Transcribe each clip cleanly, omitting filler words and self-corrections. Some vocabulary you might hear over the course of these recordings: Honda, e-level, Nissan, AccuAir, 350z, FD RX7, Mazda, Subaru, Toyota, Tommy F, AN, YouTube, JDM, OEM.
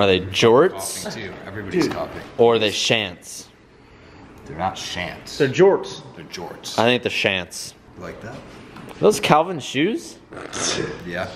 Are they jorts? Too. Everybody's coughing. Or are they shants? They're not shants. They're jorts. They're jorts. I think they're shants. Like that. Are those Calvin shoes? Yeah.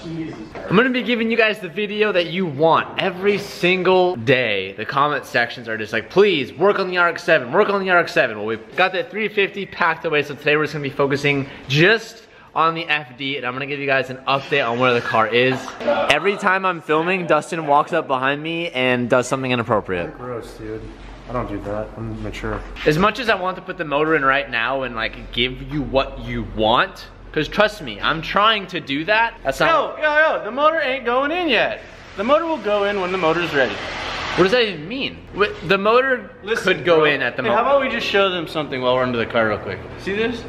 I'm gonna be giving you guys the video that you want every single day. The comment sections are just like, please work on the RX7, work on the RX7. Well, we've got that 350 packed away, so today we're just gonna be focusing just on the FD, and I'm gonna give you guys an update on where the car is. Every time I'm filming, Dustin walks up behind me and does something inappropriate. That's gross, dude. I don't do that, I'm mature. As much as I want to put the motor in right now and like give you what you want, cause trust me, I'm trying to do that. That's not— Yo, the motor ain't going in yet. The motor will go in when the motor's ready. What does that even mean? The motor could go in at the moment. How about we just show them something while we're under the car real quick? See this?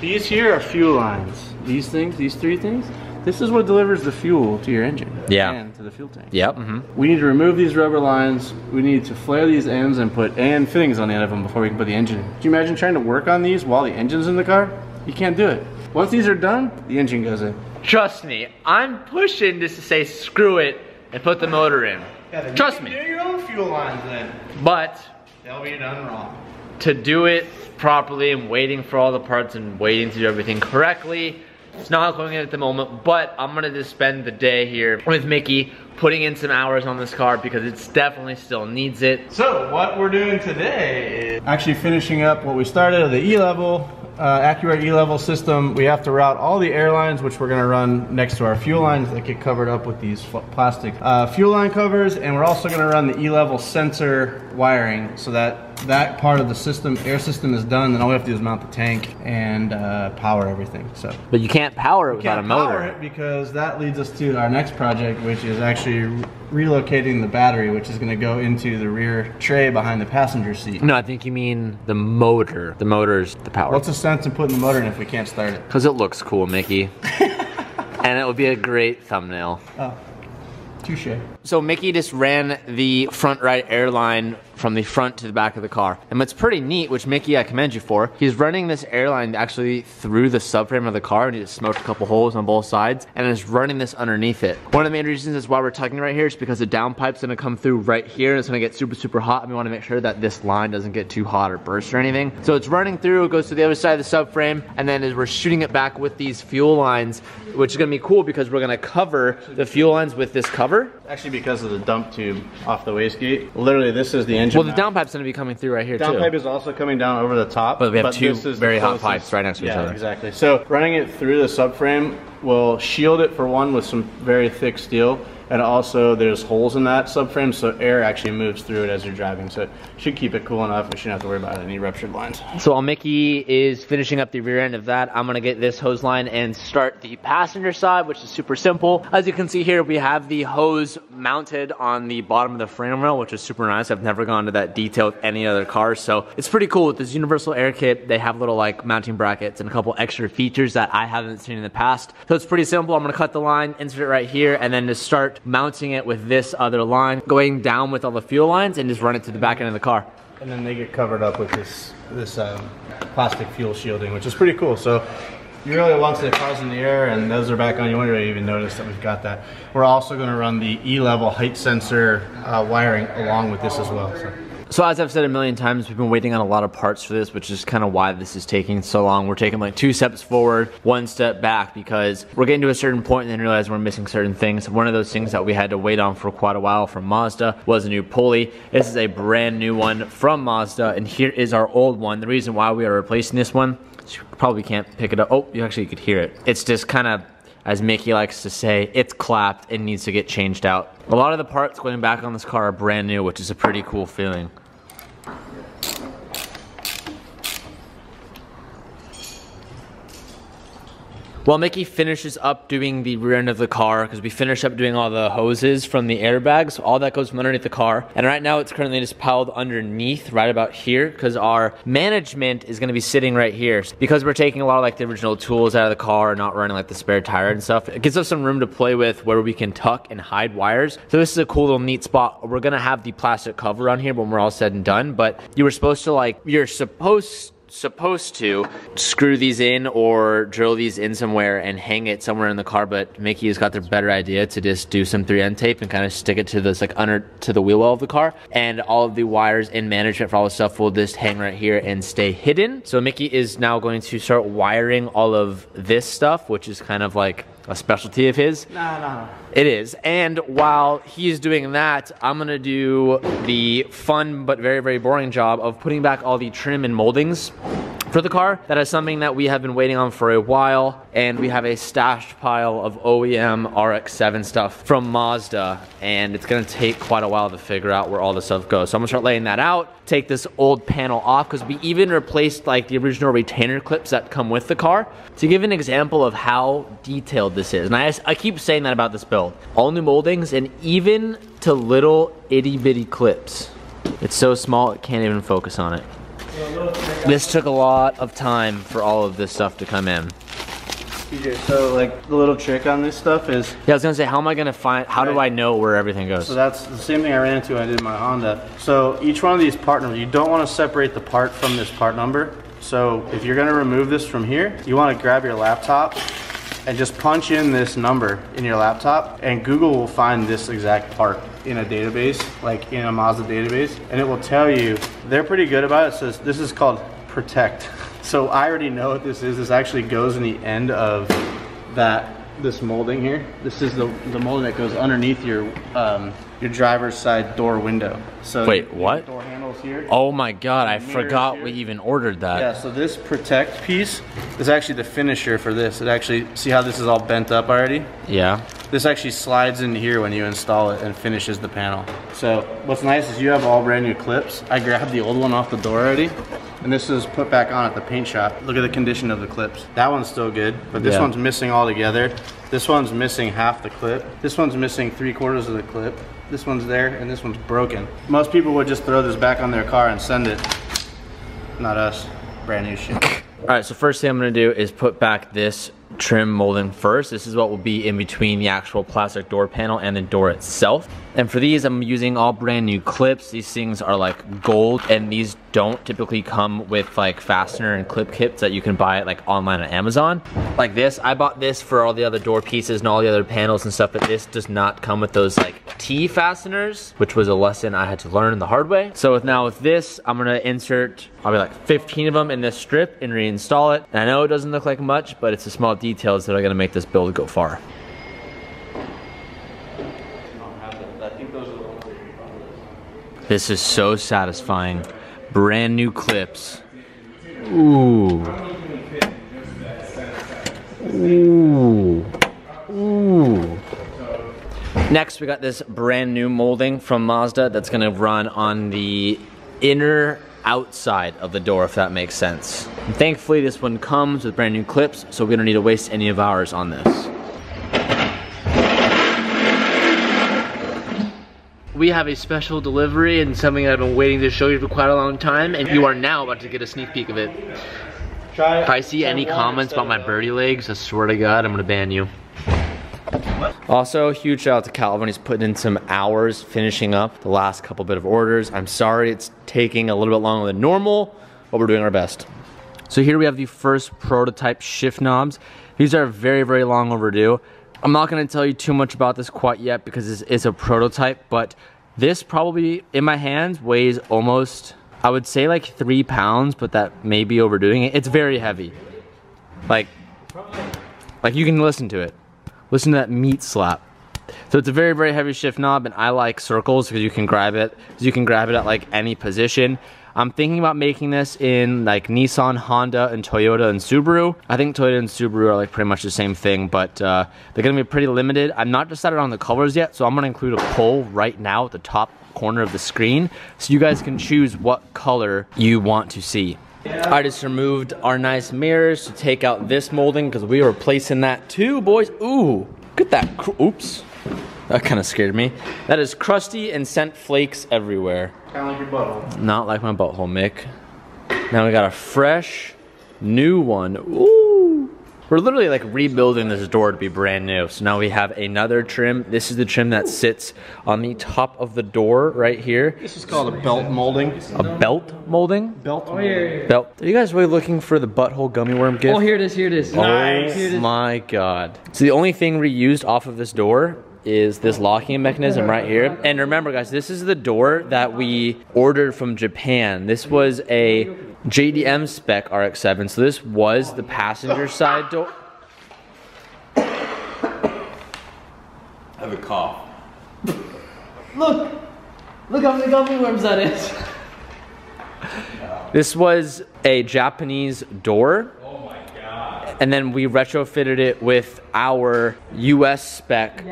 These here are fuel lines. These things, these three things, this is what delivers the fuel to your engine. Yeah. And to the fuel tank. Yep. Mm-hmm. We need to remove these rubber lines. We need to flare these ends and put AN fittings on the end of them before we can put the engine in. Could you imagine trying to work on these while the engine's in the car? You can't do it. Once these are done, the engine goes in. Trust me, I'm pushing just to say screw it and put the motor in. Yeah, trust me. Do your own fuel lines then. But they'll be done wrong. To do it properly and waiting for all the parts and waiting to do everything correctly, it's not going in at the moment, but I'm gonna just spend the day here with Mickey putting in some hours on this car because it's definitely still needs it. So what we're doing today is actually finishing up what we started at the e-level, AccuAir e-level system. We have to route all the air lines, which we're gonna run next to our fuel lines that get covered up with these plastic fuel line covers, and we're also gonna run the e-level sensor wiring so that that part of the system, air system, is done. Then all we have to do is mount the tank and power everything. So, but you can't power it without a motor. Power it, because that leads us to our next project, which is actually relocating the battery, which is going to go into the rear tray behind the passenger seat. No, I think you mean the motor. The motor's the power. What's the sense in putting the motor in if we can't start it? Because it looks cool, Mickey. And it would be a great thumbnail. Oh. Touché. So Mickey just ran the front right airline from the front to the back of the car. And what's pretty neat, which Mickey, I commend you for, he's running this airline actually through the subframe of the car, and he just smoked a couple holes on both sides and is running this underneath it. One of the main reasons is why we're tucking right here is because the downpipe's gonna come through right here and it's gonna get super, super hot, and we wanna make sure that this line doesn't get too hot or burst or anything. So it's running through, it goes to the other side of the subframe, and then as we're shooting it back with these fuel lines, which is gonna be cool because we're gonna cover the fuel lines with this cover. Actually, because of the dump tube off the wastegate. Literally, this is the engine. Well, the downpipe's gonna be coming through right here too. Downpipe is also coming down over the top. But we have two very hot pipes right next to each other. Yeah, exactly. So running it through the subframe will shield it, for one, with some very thick steel. And also there's holes in that subframe, so air actually moves through it as you're driving. So it should keep it cool enough. We shouldn't have to worry about any ruptured lines. So while Mickey is finishing up the rear end of that, I'm gonna get this hose line and start the passenger side, which is super simple. As you can see here, we have the hose mounted on the bottom of the frame rail, which is super nice. I've never gone to that detail with any other car, so it's pretty cool. With this universal air kit, they have little like mounting brackets and a couple extra features that I haven't seen in the past. So it's pretty simple. I'm gonna cut the line, insert it right here, and then just start mounting it with this other line, going down with all the fuel lines, and just run it to the back end of the car. And then they get covered up with this plastic fuel shielding, which is pretty cool. So you really want the cars in the air, and those are back on. You wouldn't even notice that we've got that. We're also going to run the e-level height sensor wiring along with this as well. So as I've said a million times, we've been waiting on a lot of parts for this, which is kind of why this is taking so long. We're taking like two steps forward, one step back, because we're getting to a certain point and then realize we're missing certain things. One of those things that we had to wait on for quite a while from Mazda was a new pulley. This is a brand new one from Mazda, and here is our old one. The reason why we are replacing this one, you probably can't pick it up. Oh, you actually could hear it. It's just kind of, as Mickey likes to say, it's clapped and needs to get changed out. A lot of the parts going back on this car are brand new, which is a pretty cool feeling. While Mickey finishes up doing the rear end of the car, because we finished up doing all the hoses from the airbags, all that goes from underneath the car. And right now it's currently just piled underneath right about here, because our management is gonna be sitting right here. Because we're taking a lot of like the original tools out of the car and not running like the spare tire and stuff, it gives us some room to play with where we can tuck and hide wires. So this is a cool little neat spot. We're gonna have the plastic cover on here when we're all said and done, but you were supposed to like, you're supposed supposed to screw these in or drill these in somewhere and hang it somewhere in the car, but Mickey has got the better idea to just do some 3M tape and kind of stick it to this like under to the wheel well of the car, and all of the wires and management for all the stuff will just hang right here and stay hidden. So Mickey is now going to start wiring all of this stuff, which is kind of like a specialty of his. No. It is. And while he's doing that, I'm gonna do the fun but very, very boring job of putting back all the trim and moldings for the car. That is something that we have been waiting on for a while, and we have a stashed pile of OEM RX7 stuff from Mazda, and it's gonna take quite a while to figure out where all this stuff goes. So I'm gonna start laying that out, take this old panel off, because we even replaced like the original retainer clips that come with the car. To give an example of how detailed this is, and I keep saying that about this build. All new moldings and even to little itty bitty clips. It's so small it can't even focus on it. This took a lot of time for all of this stuff to come in. So like the little trick on this stuff is... Yeah, I was gonna say, how am I gonna find, how do I know where everything goes? So that's the same thing I ran into when I did my Honda. So each one of these part numbers, you don't wanna separate the part from this part number. So if you're gonna remove this from here, you wanna grab your laptop and just punch in this number in your laptop, and Google will find this exact part in a database, like in a Mazda database, and it will tell you. They're pretty good about it. It says this is called protect. So I already know what this is. This actually goes in the end of this molding here. This is the molding that goes underneath your driver's side door window. So wait, what? Door handles here. Oh my God, I forgot we even ordered that. Yeah, so this protect piece is actually the finisher for this. It actually, see how this is all bent up already? Yeah. This actually slides into here when you install it and finishes the panel. So what's nice is you have all brand new clips. I grabbed the old one off the door already, and this is put back on at the paint shop. Look at the condition of the clips. That one's still good, but this one's missing altogether. This one's missing half the clip. This one's missing 3/4 of the clip. This one's there, and this one's broken. Most people would just throw this back on their car and send it. Not us. Brand new shit. All right, so first thing I'm gonna do is put back this trim molding first. This is what will be in between the actual plastic door panel and the door itself. And for these, I'm using all brand new clips. These things are like gold, and these don't typically come with like fastener and clip kits that you can buy like online on Amazon. Like this, I bought this for all the other door pieces and all the other panels and stuff, but this does not come with those like T fasteners, which was a lesson I had to learn the hard way. So with this, I'm gonna insert probably like 15 of them in this strip and reinstall it. And I know it doesn't look like much, but it's the small details that are gonna make this build go far. This is so satisfying. Brand new clips. Ooh. Ooh. Ooh. Next, we got this brand new molding from Mazda that's gonna run on the inner outside of the door, if that makes sense. And thankfully, this one comes with brand new clips, so we don't need to waste any of ours on this. We have a special delivery and something that I've been waiting to show you for quite a long time, and you are now about to get a sneak peek of it. If I see any comments about my birdie legs, I swear to God, I'm gonna ban you. Also, huge shout out to Calvin. He's putting in some hours finishing up the last couple bit of orders. I'm sorry it's taking a little bit longer than normal, but we're doing our best. So here we have the first prototype shift knobs. These are very, very long overdue. I'm not gonna tell you too much about this quite yet because this is a prototype, but this probably, in my hands, weighs almost, I would say like 3 pounds, but that may be overdoing it. It's very heavy. Like you can listen to it. Listen to that meat slap. So it's a very, very heavy shift knob, and I like circles because you can grab it. You can grab it at like any position. I'm thinking about making this in like Nissan, Honda, and Toyota, and Subaru. I think Toyota and Subaru are like pretty much the same thing, but they're gonna be pretty limited. I'm not decided on the colors yet, so I'm gonna include a poll right now at the top corner of the screen, so you guys can choose what color you want to see. I just removed our nice mirrors to take out this molding because we were replacing that too, boys. Ooh, look at that, oops. That kind of scared me. That is crusty and sent flakes everywhere. Kind of like your butthole. Not like my butthole, Mick. Now we got a fresh, new one. Ooh. We're literally like rebuilding this door to be brand new. So now we have another trim. This is the trim that sits on the top of the door right here. This is called a belt molding. A belt molding? Belt molding. Oh, yeah. Belt. Are you guys really looking for the butthole gummy worm gift? Oh, here it is, here it is. Nice. Oh, here it is. My God. So the only thing we used off of this door is this locking mechanism right here. And remember guys, this is the door that we ordered from Japan. This was a JDM spec RX7, so this was the passenger side door. I have a cough. Look how many gummy worms that is. This was a Japanese door. And then we retrofitted it with our US spec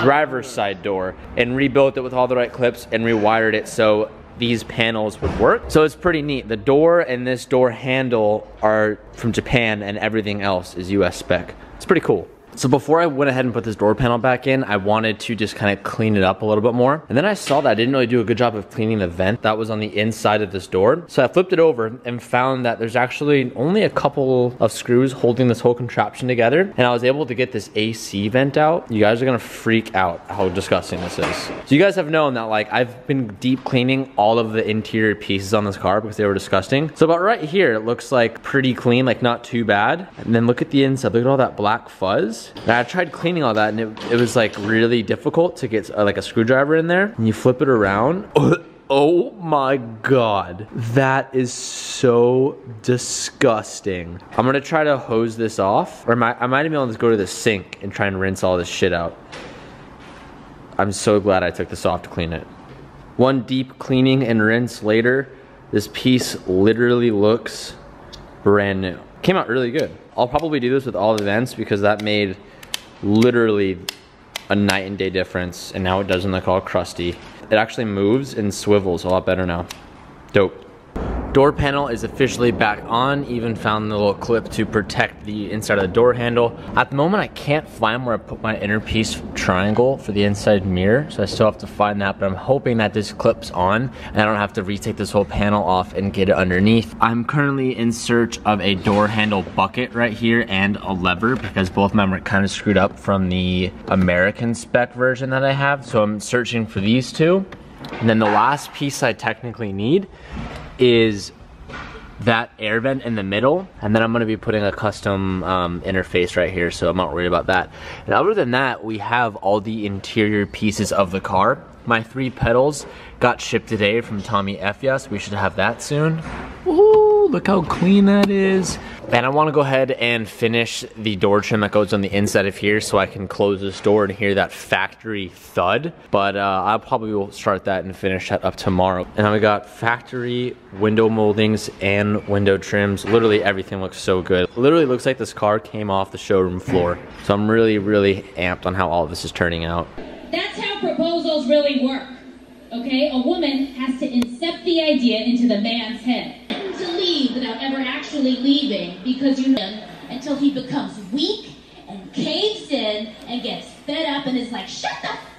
driver's side door and rebuilt it with all the right clips and rewired it so these panels would work. So it's pretty neat. The door and this door handle are from Japan and everything else is US spec. It's pretty cool. So before I went ahead and put this door panel back in, I wanted to just kind of clean it up a little bit more. And then I saw that I didn't really do a good job of cleaning the vent that was on the inside of this door. So I flipped it over and found that there's actually only a couple of screws holding this whole contraption together. And I was able to get this AC vent out. You guys are gonna freak out how disgusting this is. So you guys have known that like I've been deep cleaning all of the interior pieces on this car because they were disgusting. So about right here, it looks like pretty clean, like not too bad. And then look at the inside, look at all that black fuzz. And I tried cleaning all that and it was like really difficult to get like a screwdriver in there. And you flip it around. Oh my God. That is so disgusting. I'm gonna try to hose this off. Or I might even be able to go to the sink and try and rinse all this shit out. I'm so glad I took this off to clean it. One deep cleaning and rinse later, this piece literally looks brand new. Came out really good. I'll probably do this with all the vents because that made literally a night and day difference, and now it doesn't look all crusty. It actually moves and swivels a lot better now. Dope. Door panel is officially back on, even found the little clip to protect the inside of the door handle. At the moment, I can't find where I put my inner piece triangle for the inside mirror, so I still have to find that, but I'm hoping that this clip's on and I don't have to retake this whole panel off and get it underneath. I'm currently in search of a door handle bucket right here and a lever because both of them are kind of screwed up from the American spec version that I have, so I'm searching for these two. And then the last piece I technically need is that air vent in the middle, and then I'm gonna be putting a custom interface right here, so I'm not worried about that. And other than that, we have all the interior pieces of the car. My three pedals got shipped today from Tommy F, so we should have that soon. Ooh, look how clean that is. And I wanna go ahead and finish the door trim that goes on the inside of here so I can close this door and hear that factory thud. But I probably will start that and finish that up tomorrow. And then we got factory window moldings and window trims. Literally everything looks so good. Literally looks like this car came off the showroom floor. So I'm really, really amped on how all this is turning out. That's how proposals really work, okay? A woman has to incept the idea into the man's head. To leave without ever actually leaving, because you know him until he becomes weak and caves in and gets fed up and is like, shut the f